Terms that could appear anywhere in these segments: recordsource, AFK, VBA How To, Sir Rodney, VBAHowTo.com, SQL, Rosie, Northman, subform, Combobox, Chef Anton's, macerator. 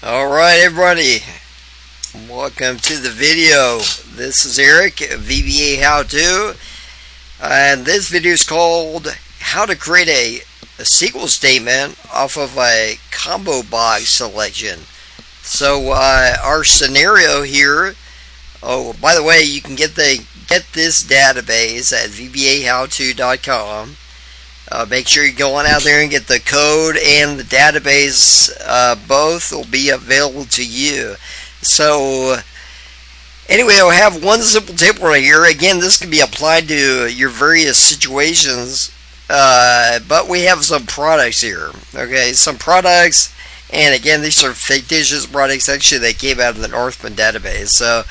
Alright everybody, welcome to the video. This is Eric of VBA How To, and this video is called How to Create a SQL Statement off of a Combo Box Selection. So our scenario here, oh by the way, you can get this database at VBAHowTo.com. Make sure you go on out there and get the code and the database. Both will be available to you. So anyway, I'll have one simple tip right here. Again, this can be applied to your various situations, but we have some products here. Okay, some products, and again, these are fictitious products. Actually, they came out of the Northman database. So,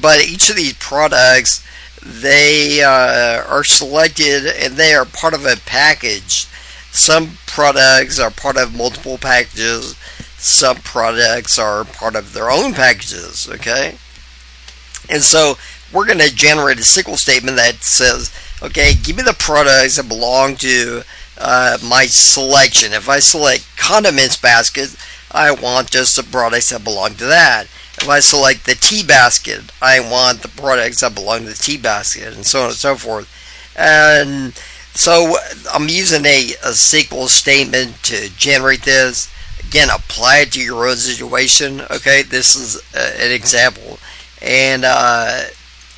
but each of these products, they are selected and they are part of a package. Some products are part of multiple packages. Some products are part of their own packages, okay? And so we're going to generate a SQL statement that says, okay, give me the products that belong to my selection. If I select condiments basket, I want just the products that belong to that. If I select the tea basket, I want the products that belong to the tea basket, and so on and so forth. And so I'm using a SQL statement to generate this. Again, apply it to your own situation. Okay, this is an example, and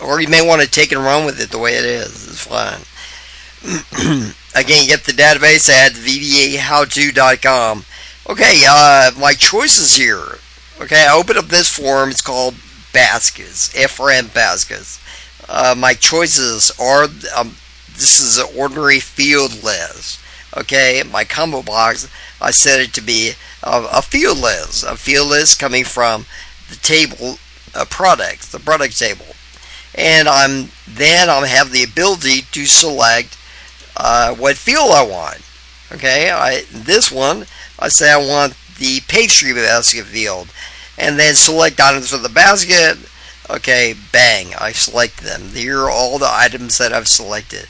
or you may want to take and run with it the way it is. It's fine. Again, get the database at VBAHowTo.com. Okay, my choices here. Okay, I open up this form. It's called baskets, FRM baskets. My choices are, this is an ordinary field list. Okay, my combo box, I set it to be a field list. A field list coming from the table products, the product table. And then I have the ability to select what field I want. Okay, this one, I say I want the pastry basket field, and then select items for the basket. Okay, bang, I select them. Here are all the items that I've selected.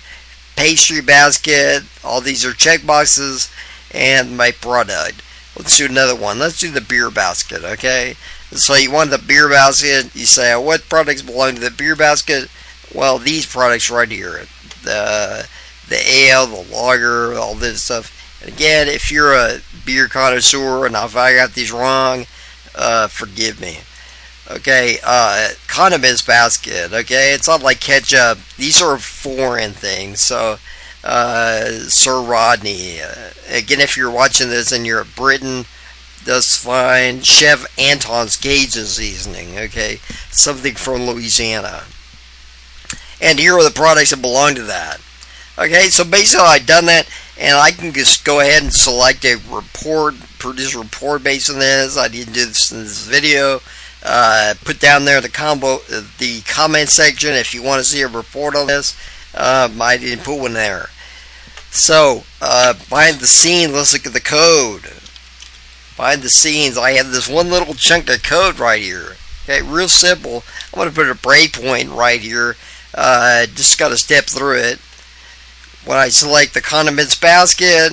Pastry basket, all these are checkboxes, and my product. Let's do another one. Let's do the beer basket, okay? So you want the beer basket, you say, what products belong to the beer basket? Well, these products right here. The ale, the lager, all this stuff. And again, if you're a beer connoisseur, and if I got these wrong, forgive me. Okay, condiments basket. Okay, it's not like ketchup. These are foreign things. So, Sir Rodney. Again, if you're watching this and you're in Britain, that's fine. Chef Anton's Cajun seasoning. Okay, something from Louisiana. And here are the products that belong to that. Okay, so basically I've done that, and I can just go ahead and select a report, produce a report based on this. I didn't do this in this video. Put down there the comment section if you want to see a report on this. I didn't put one there. So behind the scenes, let's look at the code. Behind the scenes, I have this one little chunk of code right here. Okay, real simple. I'm going to put a breakpoint right here. Just got to step through it. When I select the condiments basket,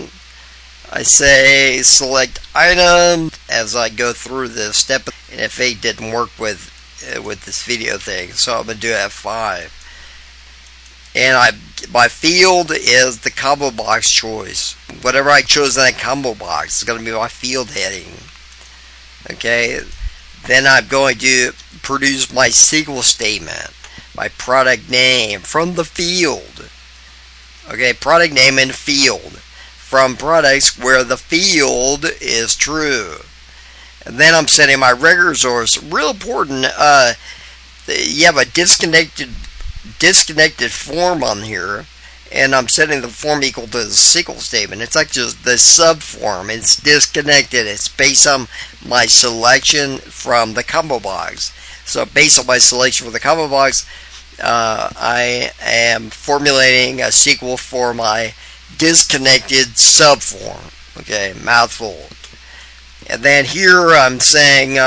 I say select item as I go through this step. And if it didn't work with this video thing, so I'm going to do F5. And my field is the combo box choice. Whatever I chose in that combo box is going to be my field heading. Okay, then I'm going to produce my SQL statement, my product name from the field. Okay, product name and field from products where the field is true. And then I'm setting my record source. Real important, you have a disconnected form on here, and I'm setting the form equal to the SQL statement. It's like just the subform. It's disconnected. It's based on my selection from the combo box. So based on my selection for the combo box, I am formulating a SQL for my disconnected subform. Okay, mouthful. And then here I'm saying, make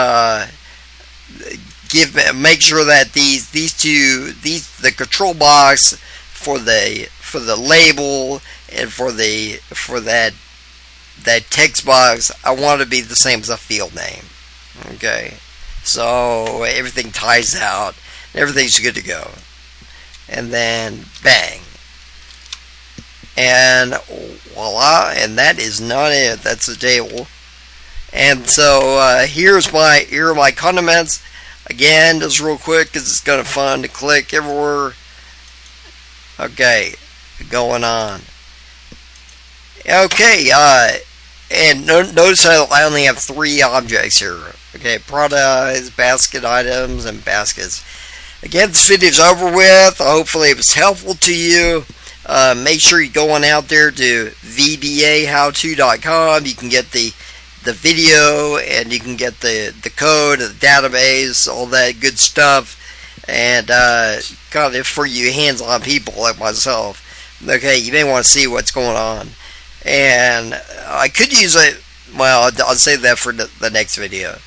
sure that the control box for the label and for that text box, I want it to be the same as a field name. Okay, so everything ties out, everything's good to go, and then bang, and voila, and that is not it. That's the table. And so here are my condiments. Again, just real quick, because it's kind of fun to click everywhere. Okay, going on. Okay, and notice I only have 3 objects here. Okay, products, basket items, and baskets. Again, this video is over with. Hopefully it was helpful to you. Make sure you go on out there to VBAHowTo.com. You can get the video, and you can get the code, the database, all that good stuff. And God, it's for you hands-on people like myself. Okay, you may want to see what's going on. And I could use it. Well, I'll save that for the next video.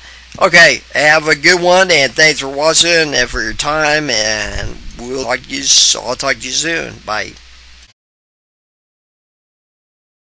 Okay, have a good one, and thanks for watching and for your time. And I'll talk to you soon. Bye.